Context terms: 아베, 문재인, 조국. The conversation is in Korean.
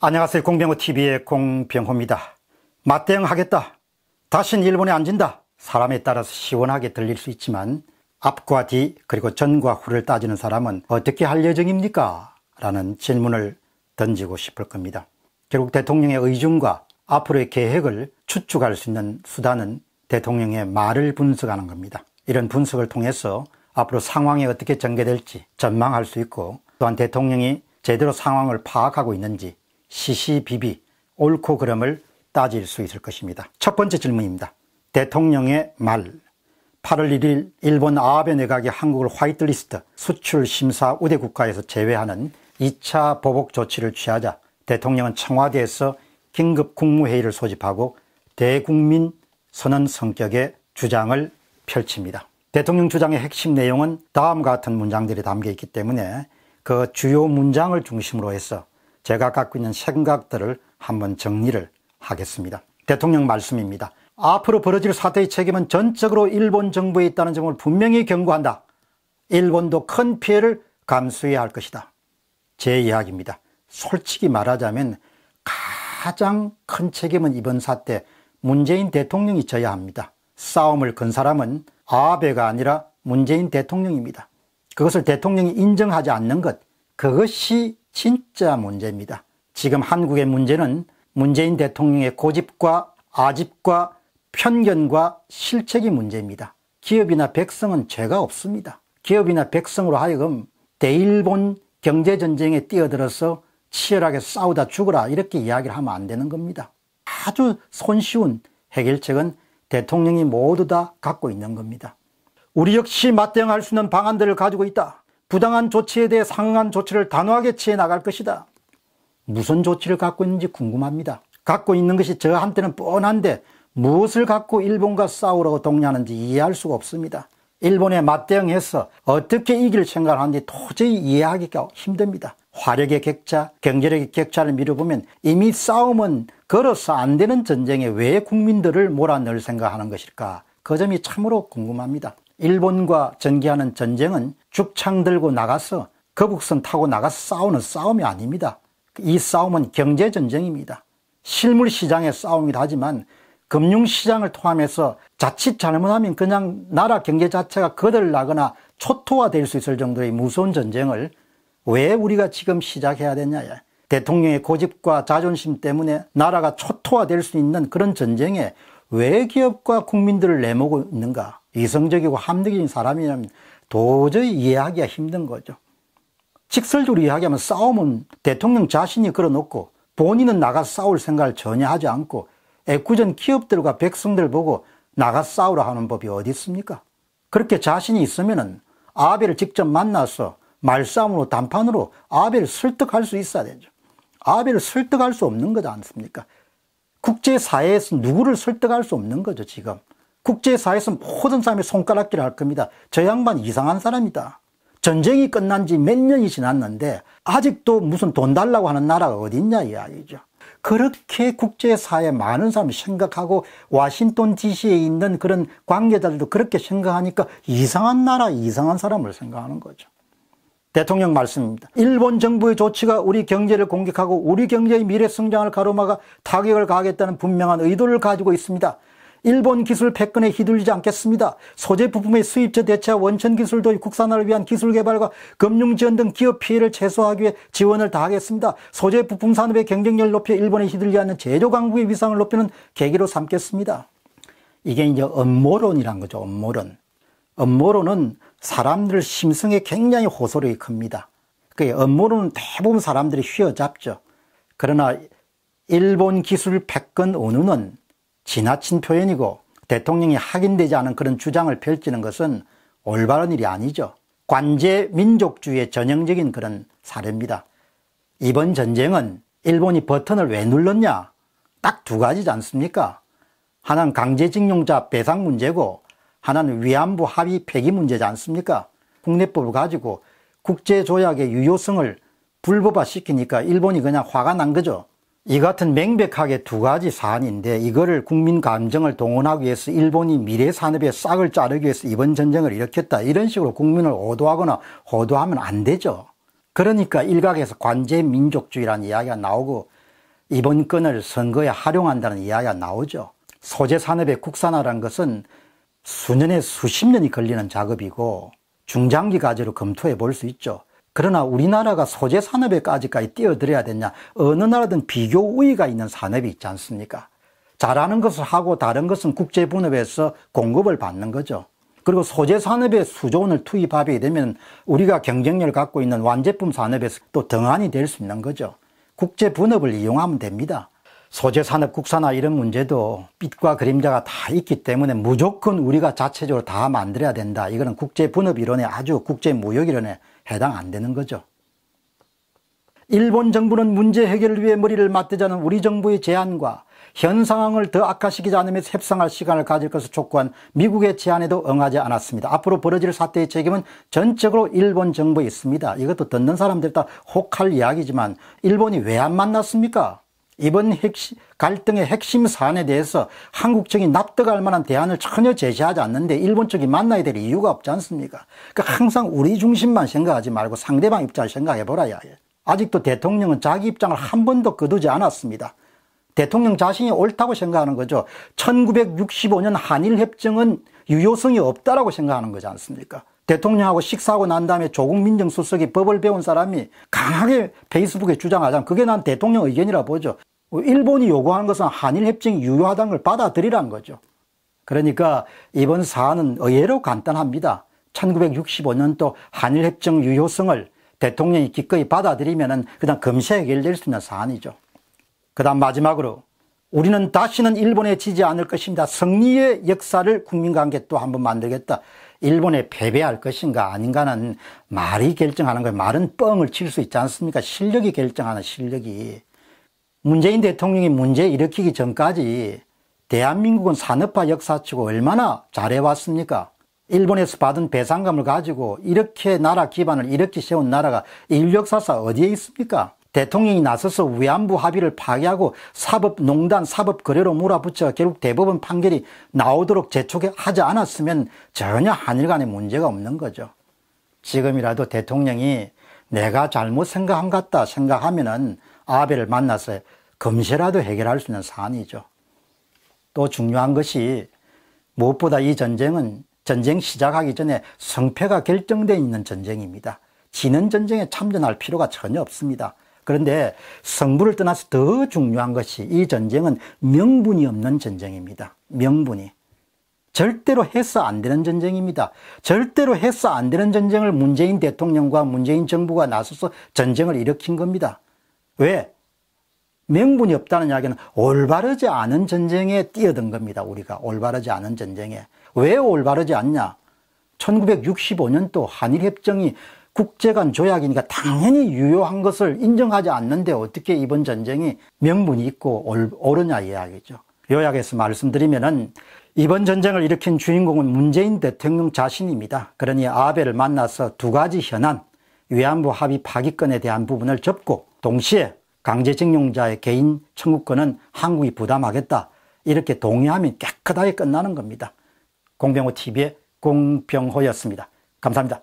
안녕하세요. 공병호TV의 공병호입니다. 맞대응하겠다. 다신 일본에 안 진다. 사람에 따라서 시원하게 들릴 수 있지만 앞과 뒤 그리고 전과 후를 따지는 사람은 어떻게 할 예정입니까? 라는 질문을 던지고 싶을 겁니다. 결국 대통령의 의중과 앞으로의 계획을 추측할 수 있는 수단은 대통령의 말을 분석하는 겁니다. 이런 분석을 통해서 앞으로 상황이 어떻게 전개될지 전망할 수 있고, 또한 대통령이 제대로 상황을 파악하고 있는지 시시비비 옳고 그름을 따질 수 있을 것입니다. 첫 번째 질문입니다. 대통령의 말. 8월 1일 일본 아베 내각이 한국을 화이트리스트 수출심사 우대국가에서 제외하는 2차 보복 조치를 취하자 대통령은 청와대에서 긴급 국무회의를 소집하고 대국민 선언 성격의 주장을 펼칩니다. 대통령 주장의 핵심 내용은 다음과 같은 문장들이 담겨 있기 때문에 그 주요 문장을 중심으로 해서 제가 갖고 있는 생각들을 한번 정리를 하겠습니다. 대통령 말씀입니다. 앞으로 벌어질 사태의 책임은 전적으로 일본 정부에 있다는 점을 분명히 경고한다. 일본도 큰 피해를 감수해야 할 것이다. 제 이야기입니다. 솔직히 말하자면 가장 큰 책임은 이번 사태 문재인 대통령이 져야 합니다. 싸움을 건 사람은 아베가 아니라 문재인 대통령입니다. 그것을 대통령이 인정하지 않는 것, 그것이 진짜 문제입니다. 지금 한국의 문제는 문재인 대통령의 고집과 아집과 편견과 실책이 문제입니다. 기업이나 백성은 죄가 없습니다. 기업이나 백성으로 하여금 대일본 경제전쟁에 뛰어들어서 치열하게 싸우다 죽어라, 이렇게 이야기를 하면 안 되는 겁니다. 아주 손쉬운 해결책은 대통령이 모두 다 갖고 있는 겁니다. 우리 역시 맞대응할 수 있는 방안들을 가지고 있다. 부당한 조치에 대해 상응한 조치를 단호하게 취해 나갈 것이다. 무슨 조치를 갖고 있는지 궁금합니다. 갖고 있는 것이 저한테는 뻔한데 무엇을 갖고 일본과 싸우라고 독려하는지 이해할 수가 없습니다. 일본에 맞대응해서 어떻게 이길 생각을 하는지 도저히 이해하기가 힘듭니다. 화력의 격차, 경제력의 격차를 미뤄보면 이미 싸움은 걸어서 안 되는 전쟁에 왜 국민들을 몰아넣을 생각하는 것일까? 그 점이 참으로 궁금합니다. 일본과 전개하는 전쟁은 죽창 들고 나가서 거북선 타고 나가서 싸우는 싸움이 아닙니다. 이 싸움은 경제전쟁입니다. 실물 시장의 싸움이라 하지만 금융시장을 포함해서 자칫 잘못하면 그냥 나라 경제 자체가 거들나거나 초토화될 수 있을 정도의 무서운 전쟁을 왜 우리가 지금 시작해야 되냐. 대통령의 고집과 자존심 때문에 나라가 초토화될 수 있는 그런 전쟁에 왜 기업과 국민들을 내모고 있는가. 이성적이고 합리적인 사람이라면 도저히 이해하기가 힘든 거죠. 직설적으로 이야기하면 싸움은 대통령 자신이 걸어놓고 본인은 나가서 싸울 생각을 전혀 하지 않고 애꿎은 기업들과 백성들 보고 나가서 싸우라 하는 법이 어디 있습니까? 그렇게 자신이 있으면 아베를 직접 만나서 말싸움으로 단판으로 아베를 설득할 수 있어야 되죠. 아베를 설득할 수 없는 거지 않습니까? 국제사회에서 누구를 설득할 수 없는 거죠. 지금 국제사회에서 모든 사람이 손가락질을 할 겁니다. 저 양반 이상한 사람이다. 전쟁이 끝난 지 몇 년이 지났는데 아직도 무슨 돈 달라고 하는 나라가 어디 있냐 이 아이죠. 그렇게 국제사회에 많은 사람이 생각하고 와싱턴 DC에 있는 그런 관계자들도 그렇게 생각하니까 이상한 나라, 이상한 사람을 생각하는 거죠. 대통령 말씀입니다. 일본 정부의 조치가 우리 경제를 공격하고 우리 경제의 미래 성장을 가로막아 타격을 가하겠다는 분명한 의도를 가지고 있습니다. 일본 기술 패권에 휘둘리지 않겠습니다. 소재 부품의 수입처 대체와 원천 기술 도입, 국산화를 위한 기술 개발과 금융 지원 등 기업 피해를 최소화하기 위해 지원을 다하겠습니다. 소재 부품 산업의 경쟁력을 높여 일본에 휘둘리지 않는 제조 강국의 위상을 높이는 계기로 삼겠습니다. 이게 이제 음모론이란 거죠. 음모론은 사람들 심성에 굉장히 호소력이 큽니다. 그 음모론은 대부분 사람들이 휘어잡죠. 그러나 일본 기술 패권 운운은 지나친 표현이고 대통령이 확인되지 않은 그런 주장을 펼치는 것은 올바른 일이 아니죠. 관제 민족주의의 전형적인 그런 사례입니다. 이번 전쟁은 일본이 버튼을 왜 눌렀냐? 딱 두 가지지 않습니까? 하나는 강제징용자 배상 문제고 하나는 위안부 합의 폐기 문제지 않습니까? 국내법을 가지고 국제조약의 유효성을 불법화시키니까 일본이 그냥 화가 난 거죠. 이 같은 명백하게 두 가지 사안인데 이거를 국민 감정을 동원하기 위해서 일본이 미래 산업의 싹을 자르기 위해서 이번 전쟁을 일으켰다, 이런 식으로 국민을 오도하거나 호도하면 안 되죠. 그러니까 일각에서 관제민족주의라는 이야기가 나오고 이번 건을 선거에 활용한다는 이야기가 나오죠. 소재 산업의 국산화란 것은 수년에 수십 년이 걸리는 작업이고 중장기 과제로 검토해 볼 수 있죠. 그러나 우리나라가 소재 산업에까지까지 뛰어들어야 되냐, 어느 나라든 비교 우위가 있는 산업이 있지 않습니까? 잘하는 것을 하고 다른 것은 국제분업에서 공급을 받는 거죠. 그리고 소재 산업에 수조원을 투입하게 되면 우리가 경쟁력을 갖고 있는 완제품 산업에서 또 등한이 될 수 있는 거죠. 국제분업을 이용하면 됩니다. 소재 산업 국산화 이런 문제도 빛과 그림자가 다 있기 때문에 무조건 우리가 자체적으로 다 만들어야 된다. 이거는 국제분업 이론에 아주 국제무역 이론에 해당 안 되는 거죠. 일본 정부는 문제 해결을 위해 머리를 맞대자는 우리 정부의 제안과 현 상황을 더 악화시키지 않으면서 협상할 시간을 가질 것을 촉구한 미국의 제안에도 응하지 않았습니다. 앞으로 벌어질 사태의 책임은 전적으로 일본 정부에 있습니다. 이것도 듣는 사람들 다 혹할 이야기지만 일본이 왜 안 만났습니까? 이번 갈등의 핵심 사안에 대해서 한국 측이 납득할 만한 대안을 전혀 제시하지 않는데 일본 측이 만나야 될 이유가 없지 않습니까? 그러니까 항상 우리 중심만 생각하지 말고 상대방 입장을 생각해보라. 아직도 대통령은 자기 입장을 한 번도 거두지 않았습니다. 대통령 자신이 옳다고 생각하는 거죠. 1965년 한일협정은 유효성이 없다라고 생각하는 거지 않습니까? 대통령하고 식사하고 난 다음에 조국 민정수석이 법을 배운 사람이 강하게 페이스북에 주장하자면 그게 난 대통령 의견이라 보죠. 일본이 요구하는 것은 한일협정이 유효하다는 걸 받아들이라는 거죠. 그러니까 이번 사안은 의외로 간단합니다. 1965년도 한일협정 유효성을 대통령이 기꺼이 받아들이면 그다음 금세 해결될 수 있는 사안이죠. 그다음 마지막으로 우리는 다시는 일본에 지지 않을 것입니다. 승리의 역사를 국민과 함께 또 한번 만들겠다. 일본에 패배할 것인가 아닌가는 말이 결정하는 거예요. 말은 뻥을 칠 수 있지 않습니까? 실력이 결정하는 실력이. 문재인 대통령이 문제 일으키기 전까지 대한민국은 산업화 역사치고 얼마나 잘해왔습니까? 일본에서 받은 배상금을 가지고 이렇게 나라 기반을 이렇게 세운 나라가 인류 역사상 어디에 있습니까? 대통령이 나서서 위안부 합의를 파기하고 사법농단, 사법거래로 몰아붙여 결국 대법원 판결이 나오도록 재촉하지 않았으면 전혀 한일 간에 문제가 없는 거죠. 지금이라도 대통령이 내가 잘못 생각한 것 같다 생각하면은 아베를 만나서 금세라도 해결할 수 있는 사안이죠. 또 중요한 것이 무엇보다 이 전쟁은 전쟁 시작하기 전에 승패가 결정되어 있는 전쟁입니다. 지는 전쟁에 참전할 필요가 전혀 없습니다. 그런데 승부를 떠나서 더 중요한 것이 이 전쟁은 명분이 없는 전쟁입니다. 명분이. 절대로 해서 안 되는 전쟁입니다. 절대로 해서 안 되는 전쟁을 문재인 대통령과 문재인 정부가 나서서 전쟁을 일으킨 겁니다. 왜? 명분이 없다는 이야기는 올바르지 않은 전쟁에 뛰어든 겁니다. 우리가 올바르지 않은 전쟁에. 왜 올바르지 않냐? 1965년도 한일협정이 국제간 조약이니까 당연히 유효한 것을 인정하지 않는데 어떻게 이번 전쟁이 명분이 있고 옳으냐 이야기죠. 요약해서 말씀드리면은 이번 전쟁을 일으킨 주인공은 문재인 대통령 자신입니다. 그러니 아베를 만나서 두 가지 현안, 위안부 합의 파기권에 대한 부분을 접고 동시에 강제징용자의 개인 청구권은 한국이 부담하겠다. 이렇게 동의하면 깨끗하게 끝나는 겁니다. 공병호TV의 공병호였습니다. 감사합니다.